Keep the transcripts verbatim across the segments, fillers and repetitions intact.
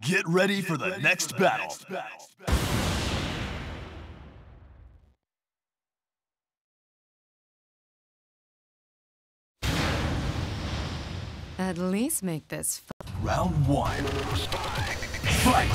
Get ready for the next battle. At least make this f- Round one. Fight!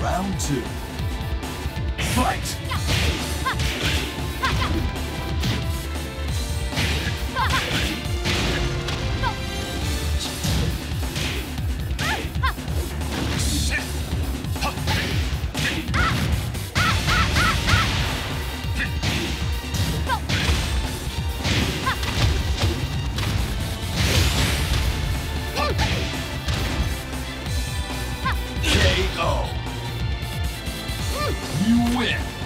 Round two. Fight! K O You win!